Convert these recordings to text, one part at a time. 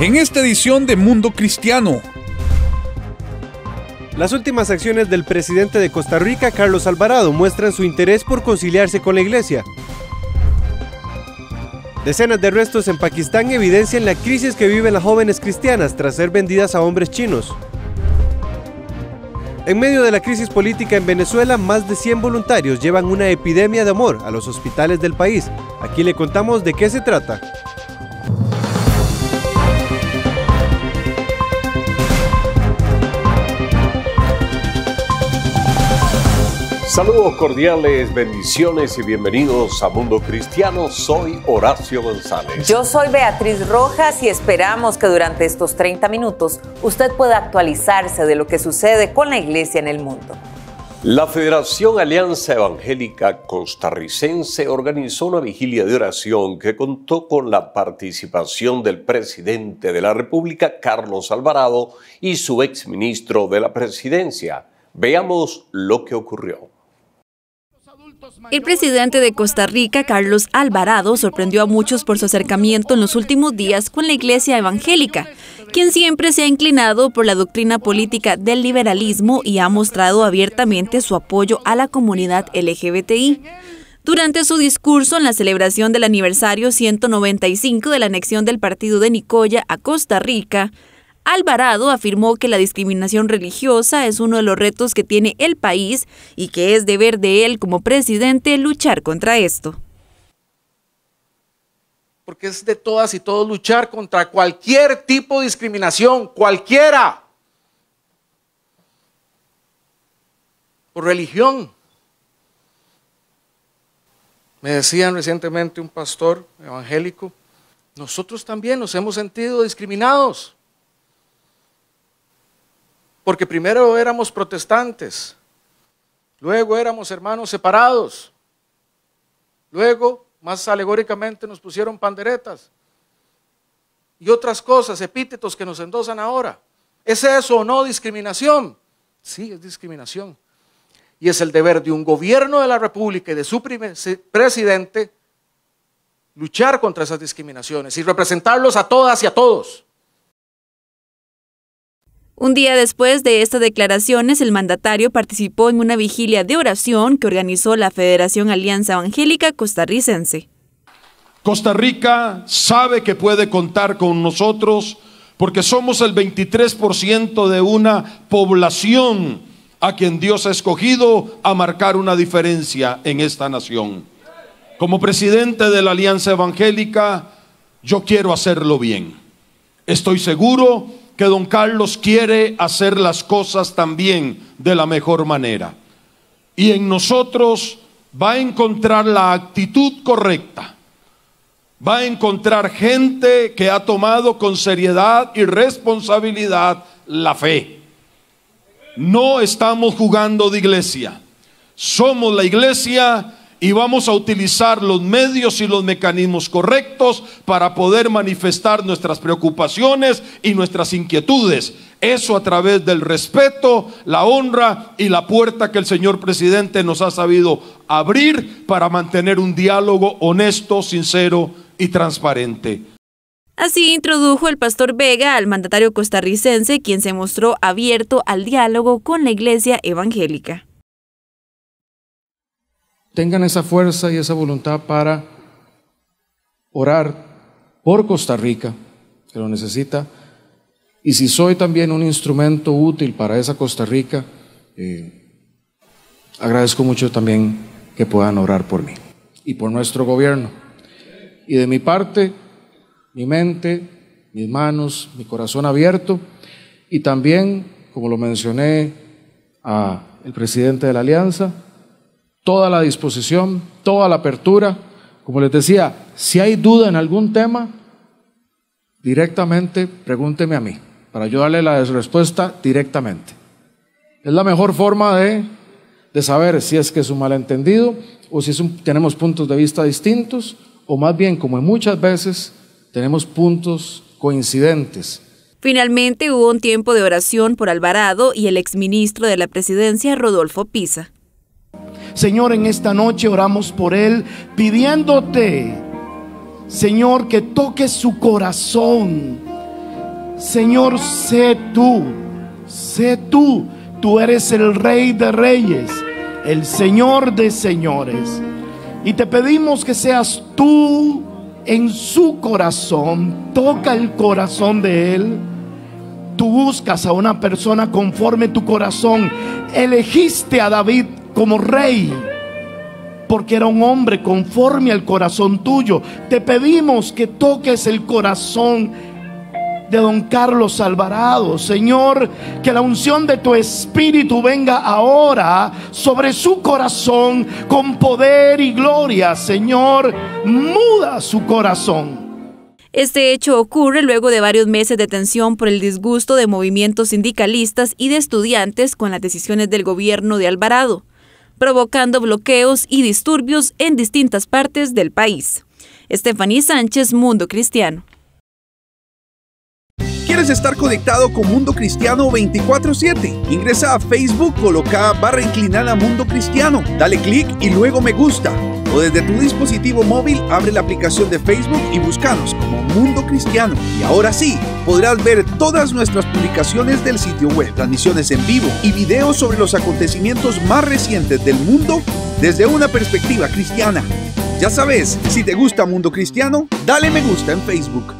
en esta edición de Mundo Cristiano. Las últimas acciones del presidente de Costa Rica, Carlos Alvarado, muestran su interés por conciliarse con la Iglesia. Decenas de arrestos en Pakistán evidencian la crisis que viven las jóvenes cristianas tras ser vendidas a hombres chinos. En medio de la crisis política en Venezuela, más de 100 voluntarios llevan una epidemia de amor a los hospitales del país. Aquí le contamos de qué se trata. Saludos cordiales, bendiciones y bienvenidos a Mundo Cristiano. Soy Horacio González. Yo soy Beatriz Rojas y esperamos que durante estos 30 minutos usted pueda actualizarse de lo que sucede con la Iglesia en el mundo. La Federación Alianza Evangélica Costarricense organizó una vigilia de oración que contó con la participación del presidente de la República, Carlos Alvarado, y su exministro de la Presidencia. Veamos lo que ocurrió. El presidente de Costa Rica, Carlos Alvarado, sorprendió a muchos por su acercamiento en los últimos días con la Iglesia evangélica, quien siempre se ha inclinado por la doctrina política del liberalismo y ha mostrado abiertamente su apoyo a la comunidad LGBTI. Durante su discurso en la celebración del aniversario 195 de la anexión del partido de Nicoya a Costa Rica, Alvarado afirmó que la discriminación religiosa es uno de los retos que tiene el país y que es deber de él como presidente luchar contra esto. Porque es de todas y todos luchar contra cualquier tipo de discriminación, cualquiera. Por religión. Me decían recientemente un pastor evangélico, nosotros también nos hemos sentido discriminados. Porque primero éramos protestantes, luego éramos hermanos separados, luego, más alegóricamente, nos pusieron panderetas y otras cosas, epítetos que nos endosan ahora. ¿Es eso o no discriminación? Sí, es discriminación. Y es el deber de un gobierno de la República y de su presidente luchar contra esas discriminaciones y representarlos a todas y a todos. Un día después de estas declaraciones, el mandatario participó en una vigilia de oración que organizó la Federación Alianza Evangélica Costarricense. Costa Rica sabe que puede contar con nosotros porque somos el 23% de una población a quien Dios ha escogido a marcar una diferencia en esta nación. Como presidente de la Alianza Evangélica, yo quiero hacerlo bien. Estoy seguro que don Carlos quiere hacer las cosas también de la mejor manera. Y en nosotros va a encontrar la actitud correcta. Va a encontrar gente que ha tomado con seriedad y responsabilidad la fe. No estamos jugando de iglesia. Somos la iglesia y vamos a utilizar los medios y los mecanismos correctos para poder manifestar nuestras preocupaciones y nuestras inquietudes. Eso a través del respeto, la honra y la puerta que el señor presidente nos ha sabido abrir para mantener un diálogo honesto, sincero y transparente. Así introdujo el pastor Vega al mandatario costarricense, quien se mostró abierto al diálogo con la Iglesia evangélica. Tengan esa fuerza y esa voluntad para orar por Costa Rica, que lo necesita. Y si soy también un instrumento útil para esa Costa Rica, agradezco mucho también que puedan orar por mí y por nuestro gobierno. Y de mi parte, mi mente, mis manos, mi corazón abierto. Y también, como lo mencioné al presidente de la Alianza, toda la disposición, toda la apertura. Como les decía, si hay duda en algún tema, directamente pregúnteme a mí, para yo darle la respuesta directamente. Es la mejor forma de saber si es que es un malentendido o si es tenemos puntos de vista distintos, o más bien, como muchas veces, tenemos puntos coincidentes. Finalmente hubo un tiempo de oración por Alvarado y el exministro de la Presidencia, Rodolfo Pisa. Señor, en esta noche oramos por él, pidiéndote, Señor, que toques su corazón, Señor, sé tú, sé tú. Tú eres el Rey de Reyes, el Señor de Señores. Y te pedimos que seas tú en su corazón. Toca el corazón de él. Tú buscas a una persona conforme tu corazón. Elegiste a David como rey porque era un hombre conforme al corazón tuyo. Te pedimos que toques el corazón de don Carlos Alvarado, Señor, que la unción de tu Espíritu venga ahora sobre su corazón con poder y gloria, Señor, muda su corazón. Este hecho ocurre luego de varios meses de tensión por el disgusto de movimientos sindicalistas y de estudiantes con las decisiones del gobierno de Alvarado, provocando bloqueos y disturbios en distintas partes del país. Estefanía Sánchez, Mundo Cristiano. ¿Quieres estar conectado con Mundo Cristiano 24/7? Ingresa a Facebook, coloca / Mundo Cristiano, dale clic y luego me gusta. O desde tu dispositivo móvil, abre la aplicación de Facebook y búscanos como Mundo Cristiano. Y ahora sí, podrás ver todas nuestras publicaciones del sitio web, transmisiones en vivo y videos sobre los acontecimientos más recientes del mundo desde una perspectiva cristiana. Ya sabes, si te gusta Mundo Cristiano, dale me gusta en Facebook.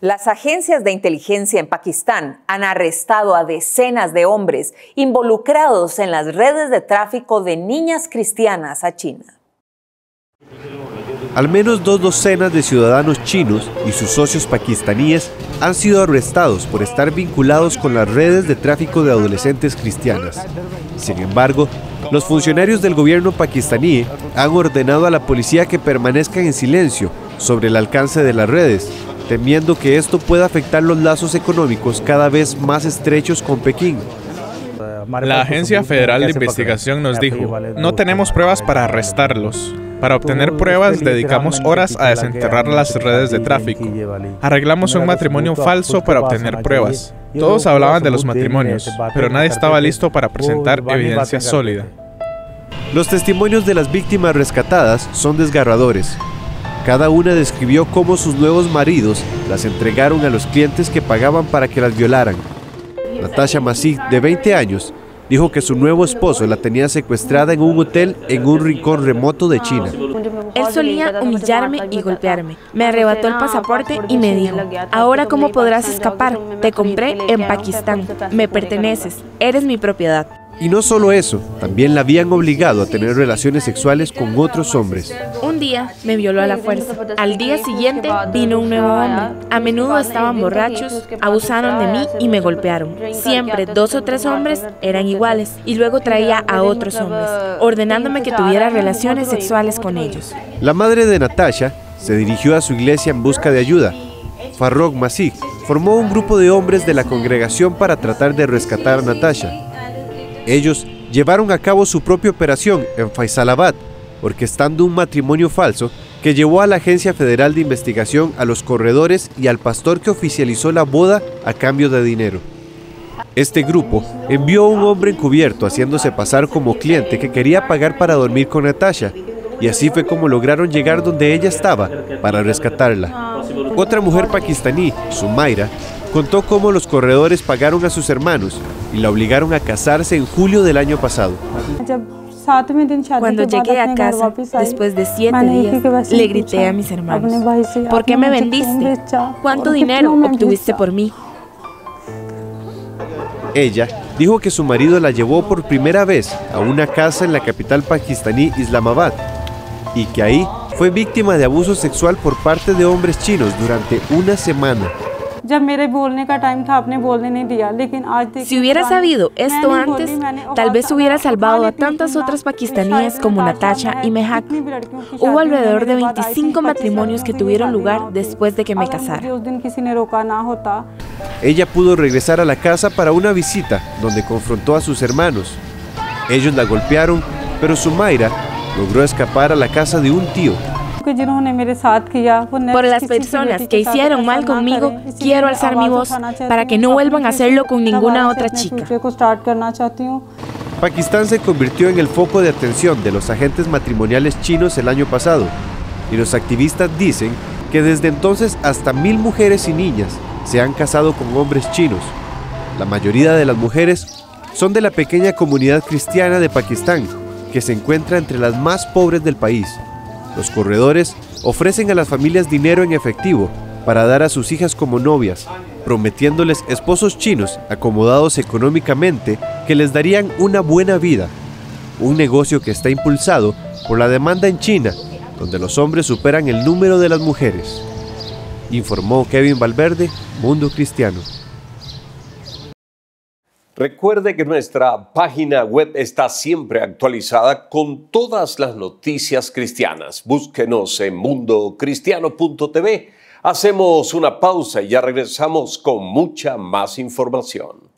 Las agencias de inteligencia en Pakistán han arrestado a decenas de hombres involucrados en las redes de tráfico de niñas cristianas a China. Al menos 2 docenas de ciudadanos chinos y sus socios pakistaníes han sido arrestados por estar vinculados con las redes de tráfico de adolescentes cristianas. Sin embargo, los funcionarios del gobierno pakistaní han ordenado a la policía que permanezcan en silencio sobre el alcance de las redes, temiendo que esto pueda afectar los lazos económicos cada vez más estrechos con Pekín. La Agencia Federal de Investigación nos dijo, no tenemos pruebas para arrestarlos. Para obtener pruebas, dedicamos horas a desenterrar las redes de tráfico. Arreglamos un matrimonio falso para obtener pruebas. Todos hablaban de los matrimonios, pero nadie estaba listo para presentar evidencia sólida. Los testimonios de las víctimas rescatadas son desgarradores. Cada una describió cómo sus nuevos maridos las entregaron a los clientes que pagaban para que las violaran. Natasha Masih, de 20 años, dijo que su nuevo esposo la tenía secuestrada en un hotel en un rincón remoto de China. Él solía humillarme y golpearme. Me arrebató el pasaporte y me dijo, ahora cómo podrás escapar, te compré en Pakistán, me perteneces, eres mi propiedad. Y no solo eso, también la habían obligado a tener relaciones sexuales con otros hombres. Un día me violó a la fuerza. Al día siguiente vino un nuevo hombre. A menudo estaban borrachos, abusaron de mí y me golpearon. Siempre 2 o 3 hombres eran iguales y luego traía a otros hombres, ordenándome que tuviera relaciones sexuales con ellos. La madre de Natasha se dirigió a su iglesia en busca de ayuda. Farrukh Masih formó un grupo de hombres de la congregación para tratar de rescatar a Natasha. Ellos llevaron a cabo su propia operación en Faisalabad, orquestando un matrimonio falso que llevó a la Agencia Federal de Investigación, a los corredores y al pastor que oficializó la boda a cambio de dinero. Este grupo envió a un hombre encubierto haciéndose pasar como cliente que quería pagar para dormir con Natasha, y así fue como lograron llegar donde ella estaba para rescatarla. Otra mujer pakistaní, Sumaira, contó cómo los corredores pagaron a sus hermanos y la obligaron a casarse en julio del año pasado. Cuando llegué a casa, después de 7 días, le grité a mis hermanos, ¿por qué me vendiste? ¿Cuánto dinero obtuviste por mí? Ella dijo que su marido la llevó por primera vez a una casa en la capital pakistaní Islamabad y que ahí fue víctima de abuso sexual por parte de hombres chinos durante una semana. Si hubiera sabido esto antes, tal vez hubiera salvado a tantas otras pakistaníes como Natasha y Mehak. Hubo alrededor de 25 matrimonios que tuvieron lugar después de que me casara. Ella pudo regresar a la casa para una visita donde confrontó a sus hermanos. Ellos la golpearon, pero Sumaira logró escapar a la casa de un tío. Por las personas que hicieron mal conmigo, quiero alzar mi voz para que no vuelvan a hacerlo con ninguna otra chica. Pakistán se convirtió en el foco de atención de los agentes matrimoniales chinos el año pasado, y los activistas dicen que desde entonces hasta 1000 mujeres y niñas se han casado con hombres chinos. La mayoría de las mujeres son de la pequeña comunidad cristiana de Pakistán, que se encuentra entre las más pobres del país. Los corredores ofrecen a las familias dinero en efectivo para dar a sus hijas como novias, prometiéndoles esposos chinos acomodados económicamente que les darían una buena vida. Un negocio que está impulsado por la demanda en China, donde los hombres superan el número de las mujeres. Informó Kevin Valverde, Mundo Cristiano. Recuerde que nuestra página web está siempre actualizada con todas las noticias cristianas. Búsquenos en mundocristiano.tv. Hacemos una pausa y ya regresamos con mucha más información.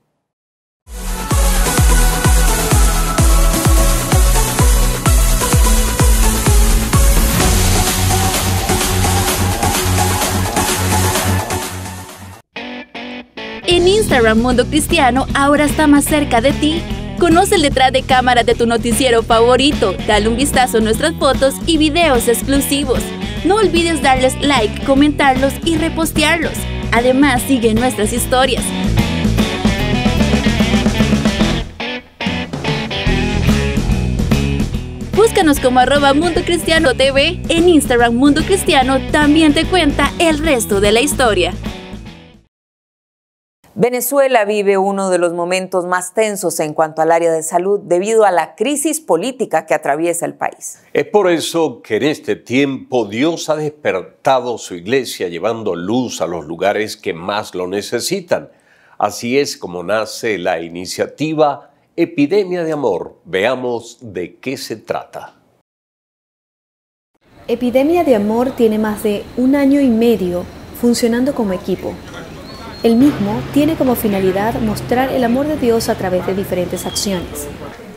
En Instagram, Mundo Cristiano ahora está más cerca de ti. Conoce el detrás de cámara de tu noticiero favorito. Dale un vistazo a nuestras fotos y videos exclusivos. No olvides darles like, comentarlos y repostearlos. Además, sigue nuestras historias. Búscanos como @MundoCristianoTV. En Instagram, Mundo Cristiano también te cuenta el resto de la historia. Venezuela vive uno de los momentos más tensos en cuanto al área de salud debido a la crisis política que atraviesa el país. Es por eso que en este tiempo Dios ha despertado su iglesia llevando luz a los lugares que más lo necesitan. Así es como nace la iniciativa Epidemia de Amor. Veamos de qué se trata. Epidemia de Amor tiene más de 1 año y medio funcionando como equipo. El mismo tiene como finalidad mostrar el amor de Dios a través de diferentes acciones.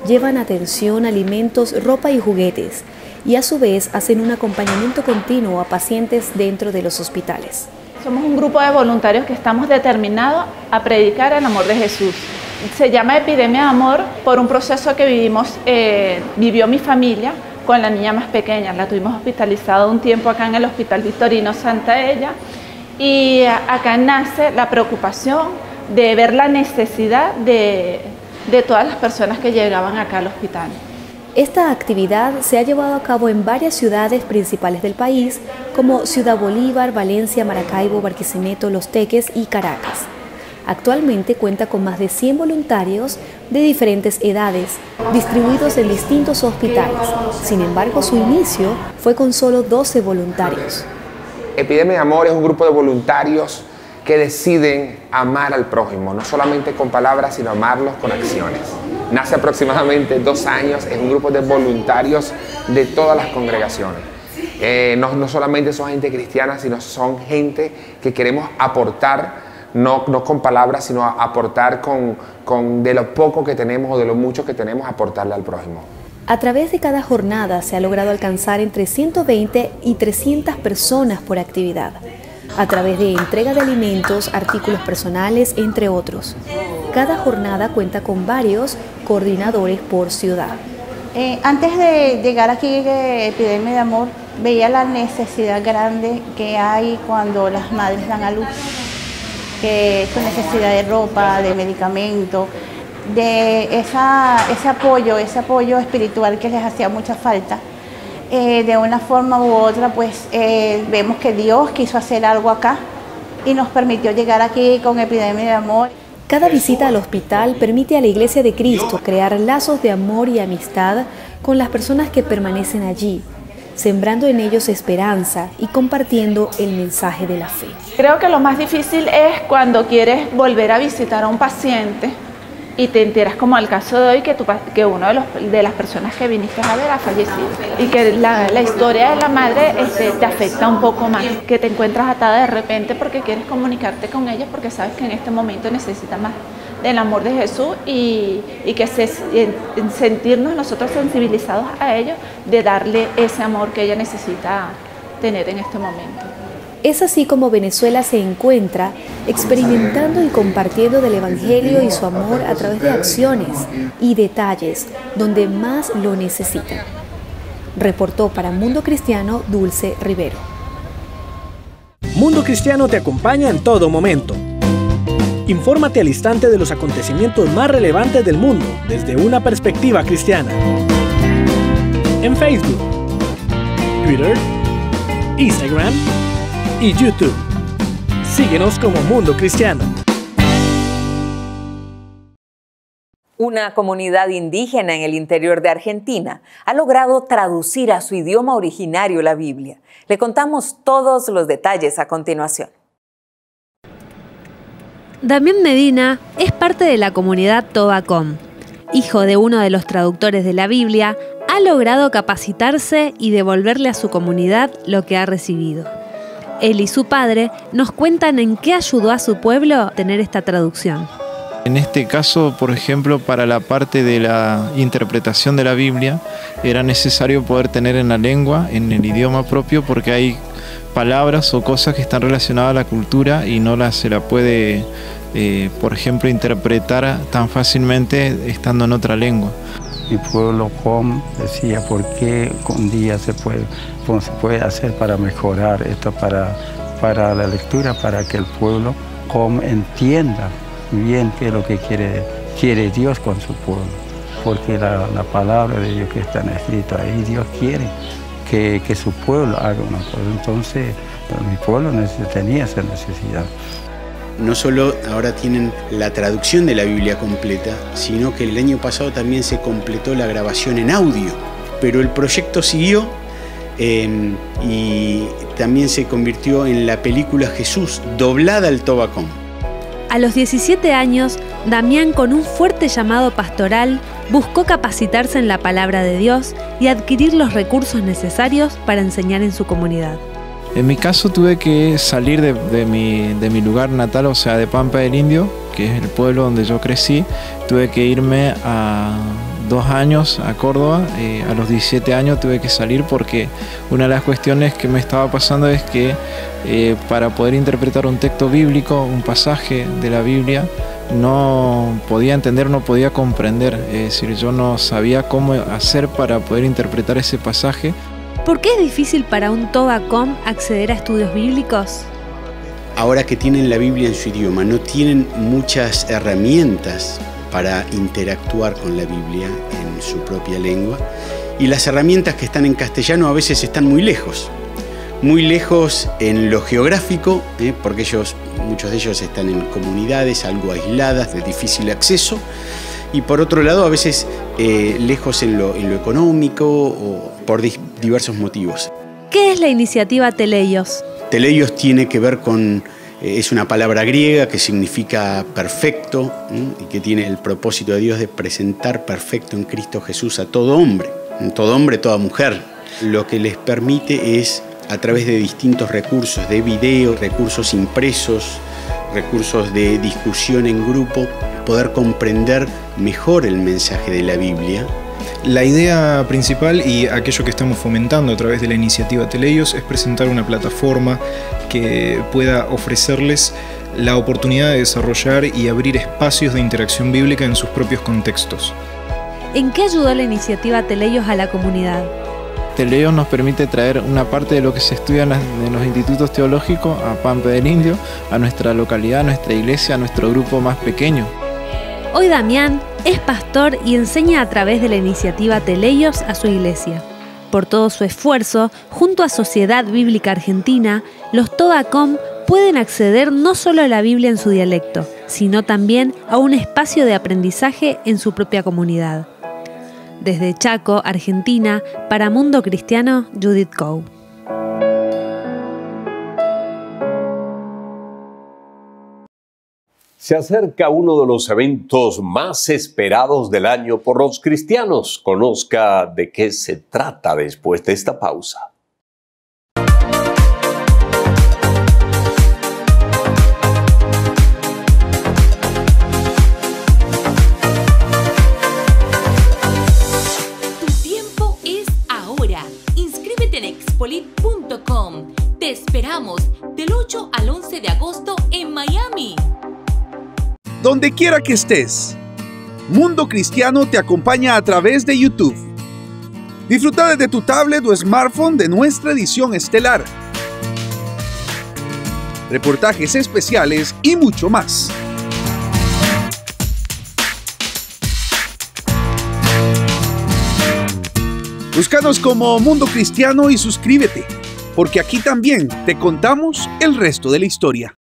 Llevan atención, alimentos, ropa y juguetes, y a su vez hacen un acompañamiento continuo a pacientes dentro de los hospitales. Somos un grupo de voluntarios que estamos determinados a predicar el amor de Jesús. Se llama Epidemia de Amor por un proceso que vivió mi familia con la niña más pequeña. La tuvimos hospitalizada un tiempo acá en el Hospital Victorino Santa Ella. Y acá nace la preocupación de ver la necesidad de todas las personas que llegaban acá al hospital. Esta actividad se ha llevado a cabo en varias ciudades principales del país, como Ciudad Bolívar, Valencia, Maracaibo, Barquisimeto, Los Teques y Caracas. Actualmente cuenta con más de 100 voluntarios de diferentes edades, distribuidos en distintos hospitales. Sin embargo, su inicio fue con solo 12 voluntarios. Epidemia de Amor es un grupo de voluntarios que deciden amar al prójimo, no solamente con palabras, sino amarlos con acciones. Nace aproximadamente 2 años, es un grupo de voluntarios de todas las congregaciones. No solamente son gente cristiana, sino son gente que queremos aportar, no con palabras, sino aportar con de lo poco que tenemos o de lo mucho que tenemos, aportarle al prójimo. A través de cada jornada se ha logrado alcanzar entre 120 y 300 personas por actividad, a través de entrega de alimentos, artículos personales, entre otros. Cada jornada cuenta con varios coordinadores por ciudad. Antes de llegar aquí a Epidemia de Amor, veía la necesidad grande que hay cuando las madres dan a luz, que es necesidad de ropa, de medicamentos, de ese apoyo espiritual que les hacía mucha falta. De una forma u otra, pues vemos que Dios quiso hacer algo acá y nos permitió llegar aquí con Epidemia de Amor. Cada visita al hospital permite a la Iglesia de Cristo crear lazos de amor y amistad con las personas que permanecen allí, sembrando en ellos esperanza y compartiendo el mensaje de la fe. Creo que lo más difícil es cuando quieres volver a visitar a un paciente y te enteras, como al caso de hoy, que uno de las personas que viniste a ver ha fallecido y que la historia de la madre te afecta un poco más, que te encuentras atada de repente porque quieres comunicarte con ellos porque sabes que en este momento necesitas más del amor de Jesús y que sentirnos nosotros sensibilizados a ellos de darle ese amor que ella necesita tener en este momento. Es así como Venezuela se encuentra experimentando y compartiendo del Evangelio y su amor a través de acciones y detalles donde más lo necesitan. Reportó para Mundo Cristiano Dulce Rivero. Mundo Cristiano te acompaña en todo momento. Infórmate al instante de los acontecimientos más relevantes del mundo desde una perspectiva cristiana. En Facebook, Twitter, Instagram y YouTube. Síguenos como Mundo Cristiano. Una comunidad indígena en el interior de Argentina ha logrado traducir a su idioma originario la Biblia. Le contamos todos los detalles a continuación. Damián Medina es parte de la comunidad Tobacón. Hijo de uno de los traductores de la Biblia, ha logrado capacitarse y devolverle a su comunidad lo que ha recibido. Él y su padre nos cuentan en qué ayudó a su pueblo a tener esta traducción. En este caso, por ejemplo, para la parte de la interpretación de la Biblia, era necesario poder tener en la lengua, en el idioma propio, porque hay palabras o cosas que están relacionadas a la cultura y no se la puede, por ejemplo, interpretar tan fácilmente estando en otra lengua. Mi pueblo Qom decía, ¿por qué un día se puede hacer para mejorar esto, para la lectura, para que el pueblo Qom entienda bien qué es lo que quiere Dios con su pueblo? Porque la palabra de Dios que está escrita ahí, Dios quiere que su pueblo haga una cosa. Entonces, mi pueblo tenía esa necesidad. No solo ahora tienen la traducción de la Biblia completa, sino que el año pasado también se completó la grabación en audio, pero el proyecto siguió y también se convirtió en la película Jesús, doblada al Tobacón. A los 17 años, Damián, con un fuerte llamado pastoral, buscó capacitarse en la palabra de Dios y adquirir los recursos necesarios para enseñar en su comunidad. En mi caso tuve que salir de mi lugar natal, o sea, de Pampa del Indio, que es el pueblo donde yo crecí. Tuve que irme a 2 años a Córdoba. A los 17 años tuve que salir porque una de las cuestiones que me estaba pasando es que para poder interpretar un texto bíblico, un pasaje de la Biblia, no podía entender, no podía comprender. Es decir, yo no sabía cómo hacer para poder interpretar ese pasaje. ¿Por qué es difícil para un Tobacón acceder a estudios bíblicos? Ahora que tienen la Biblia en su idioma, no tienen muchas herramientas para interactuar con la Biblia en su propia lengua, y las herramientas que están en castellano a veces están muy lejos en lo geográfico, porque muchos de ellos están en comunidades algo aisladas, de difícil acceso, y por otro lado a veces lejos en lo económico o por diversos motivos. ¿Qué es la iniciativa Teleios? Teleios tiene que ver con... Es una palabra griega que significa perfecto, ¿sí? Y que tiene el propósito de Dios de presentar perfecto en Cristo Jesús a todo hombre, toda mujer. Lo que les permite es, a través de distintos recursos, de video, recursos impresos, recursos de discusión en grupo, poder comprender mejor el mensaje de la Biblia. La idea principal y aquello que estamos fomentando a través de la iniciativa Teleios es presentar una plataforma que pueda ofrecerles la oportunidad de desarrollar y abrir espacios de interacción bíblica en sus propios contextos. ¿En qué ayudó la iniciativa Teleios a la comunidad? Teleios nos permite traer una parte de lo que se estudia en los institutos teológicos a Pampa del Indio, a nuestra localidad, a nuestra iglesia, a nuestro grupo más pequeño. Hoy Damián es pastor y enseña a través de la iniciativa Teleios a su iglesia. Por todo su esfuerzo, junto a Sociedad Bíblica Argentina, los Tobacón pueden acceder no solo a la Biblia en su dialecto, sino también a un espacio de aprendizaje en su propia comunidad. Desde Chaco, Argentina, para Mundo Cristiano, Judith Coe. Se acerca uno de los eventos más esperados del año por los cristianos. Conozca de qué se trata después de esta pausa. Tu tiempo es ahora. Inscríbete en Expolit.com. Te esperamos del 8 al 11 de agosto en Miami. Donde quiera que estés, Mundo Cristiano te acompaña a través de YouTube. Disfruta desde tu tablet o smartphone de nuestra edición estelar. reportajes especiales y mucho más. Búscanos como Mundo Cristiano y suscríbete, porque aquí también te contamos el resto de la historia.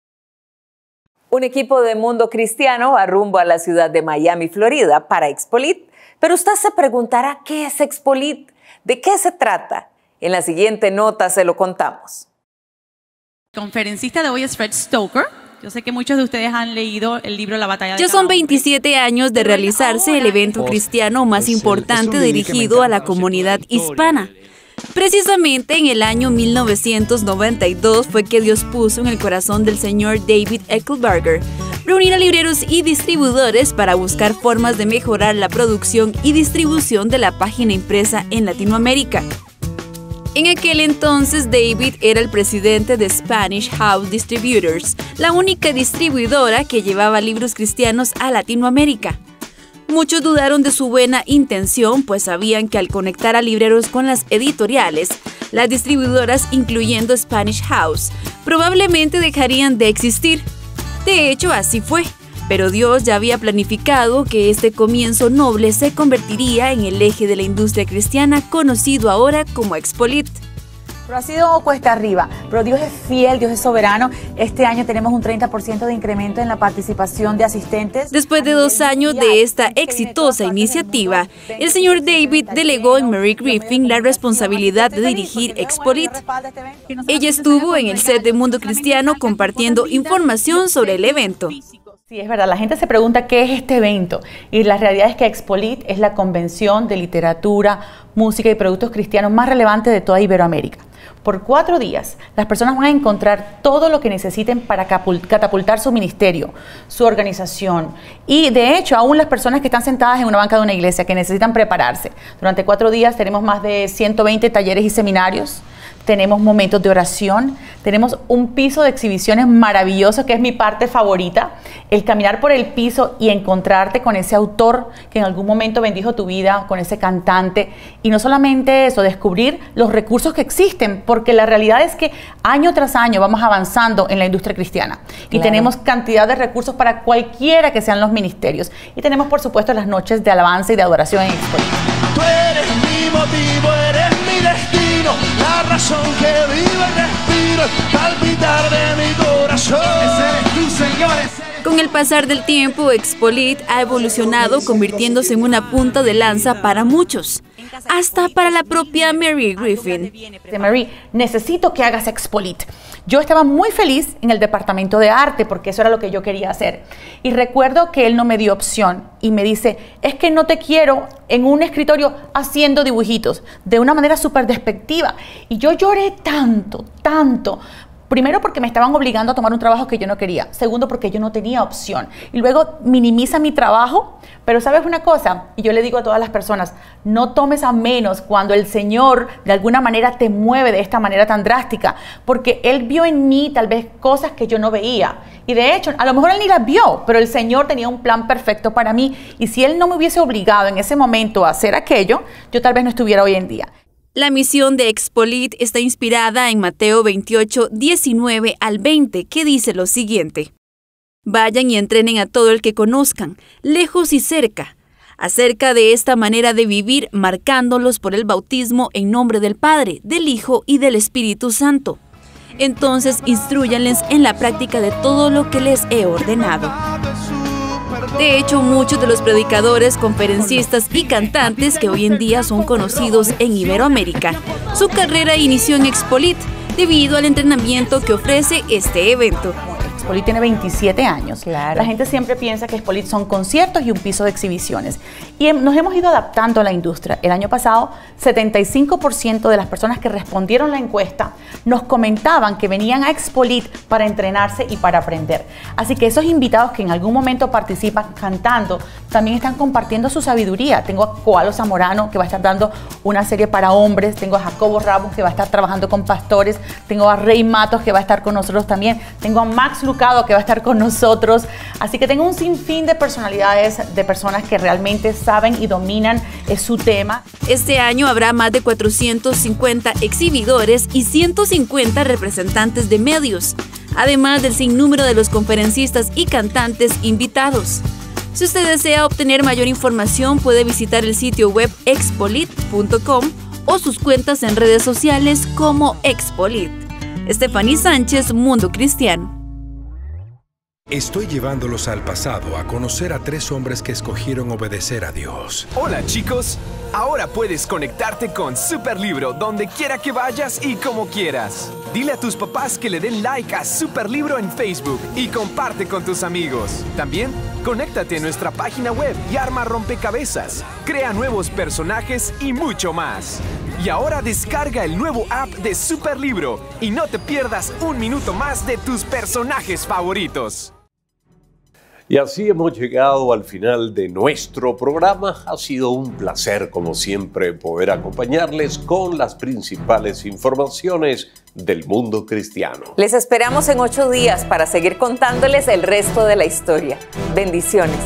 Un equipo de Mundo Cristiano va rumbo a la ciudad de Miami, Florida, para Expolit. Pero usted se preguntará, ¿qué es Expolit? ¿De qué se trata? En la siguiente nota se lo contamos. El conferencista de hoy es Fred Stoker. Yo sé que muchos de ustedes han leído el libro La Batalla de Cabo. Ya son 27 años de realizarse el evento cristiano más importante dirigido a la comunidad hispana. Precisamente en el año 1992 fue que Dios puso en el corazón del señor David Eckelberger reunir a libreros y distribuidores para buscar formas de mejorar la producción y distribución de la página impresa en Latinoamérica. En aquel entonces, David era el presidente de Spanish House Distributors, la única distribuidora que llevaba libros cristianos a Latinoamérica. Muchos dudaron de su buena intención, pues sabían que al conectar a libreros con las editoriales, las distribuidoras, incluyendo Spanish House, probablemente dejarían de existir. De hecho, así fue, pero Dios ya había planificado que este comienzo noble se convertiría en el eje de la industria cristiana conocido ahora como Expolit. Pero ha sido cuesta arriba, pero Dios es fiel, Dios es soberano. Este año tenemos un 30% de incremento en la participación de asistentes. Después de 2 años de esta exitosa iniciativa, el señor David delegó en Mary Griffin la responsabilidad de dirigir Expolit. Ella estuvo en el set de Mundo Cristiano compartiendo información sobre el evento. Sí, es verdad, la gente se pregunta qué es este evento y la realidad es que Expolit es la convención de literatura, música y productos cristianos más relevante de toda Iberoamérica. Por 4 días, las personas van a encontrar todo lo que necesiten para catapultar su ministerio, su organización. Y de hecho, aún las personas que están sentadas en una banca de una iglesia que necesitan prepararse. Durante 4 días tenemos más de 120 talleres y seminarios. Tenemos momentos de oración, tenemos un piso de exhibiciones maravilloso, que es mi parte favorita, el caminar por el piso y encontrarte con ese autor que en algún momento bendijo tu vida, con ese cantante. Y no solamente eso, descubrir los recursos que existen, porque la realidad es que año tras año vamos avanzando en la industria cristiana. Claro. Y tenemos cantidad de recursos para cualquiera que sean los ministerios. Y tenemos, por supuesto, las noches de alabanza y de adoración en Expolit. Tú eres mi motivo, eres mi destino, la razón que vivo y respiro, el palpitar de mi corazón. Con el pasar del tiempo, Expolit ha evolucionado, convirtiéndose en una punta de lanza para muchos, hasta para la propia Mary Griffin. Mary, necesito que hagas Expolit. Yo estaba muy feliz en el departamento de arte porque eso era lo que yo quería hacer. Y recuerdo que él no me dio opción y me dice, es que no te quiero en un escritorio haciendo dibujitos, de una manera súper despectiva. Y yo lloré tanto, tanto. Primero porque me estaban obligando a tomar un trabajo que yo no quería. Segundo porque yo no tenía opción. Y luego minimiza mi trabajo. Pero ¿sabes una cosa? Y yo le digo a todas las personas, no tomes a menos cuando el Señor de alguna manera te mueve de esta manera tan drástica. Porque Él vio en mí tal vez cosas que yo no veía. Y de hecho, a lo mejor Él ni las vio, pero el Señor tenía un plan perfecto para mí. Y si Él no me hubiese obligado en ese momento a hacer aquello, yo tal vez no estuviera hoy en día. La misión de Expolit está inspirada en Mateo 28, 19 al 20, que dice lo siguiente. Vayan y entrenen a todo el que conozcan, lejos y cerca, acerca de esta manera de vivir, marcándolos por el bautismo en nombre del Padre, del Hijo y del Espíritu Santo. Entonces, instrúyanles en la práctica de todo lo que les he ordenado. De hecho, muchos de los predicadores, conferencistas y cantantes que hoy en día son conocidos en Iberoamérica, su carrera inició en Expolit debido al entrenamiento que ofrece este evento. Expolit tiene 27 años. Claro. La gente siempre piensa que Expolit son conciertos y un piso de exhibiciones. Y nos hemos ido adaptando a la industria. El año pasado, 75% de las personas que respondieron la encuesta nos comentaban que venían a Expolit para entrenarse y para aprender. Así que esos invitados que en algún momento participan cantando, también están compartiendo su sabiduría. Tengo a Koalo Zamorano, que va a estar dando una serie para hombres. Tengo a Jacobo Ramos, que va a estar trabajando con pastores. Tengo a Rey Matos, que va a estar con nosotros también. Tengo a Max Luz, que va a estar con nosotros. Así que tengo un sinfín de personalidades, de personas que realmente saben y dominan su tema. Este año habrá más de 450 exhibidores y 150 representantes de medios. además del sinnúmero de los conferencistas y cantantes invitados. Si usted desea obtener mayor información, puede visitar el sitio web expolit.com o sus cuentas en redes sociales como Expolit. Estefanía Sánchez, Mundo Cristiano. Estoy llevándolos al pasado a conocer a tres hombres que escogieron obedecer a Dios. Hola chicos, ahora puedes conectarte con Super Libro donde quiera que vayas y como quieras. Dile a tus papás que le den like a Super Libro en Facebook y comparte con tus amigos. También conéctate a nuestra página web y arma rompecabezas, crea nuevos personajes y mucho más. Y ahora descarga el nuevo app de Super Libro y no te pierdas un minuto más de tus personajes favoritos. Y así hemos llegado al final de nuestro programa. Ha sido un placer, como siempre, poder acompañarles con las principales informaciones del mundo cristiano. Les esperamos en 8 días para seguir contándoles el resto de la historia. Bendiciones.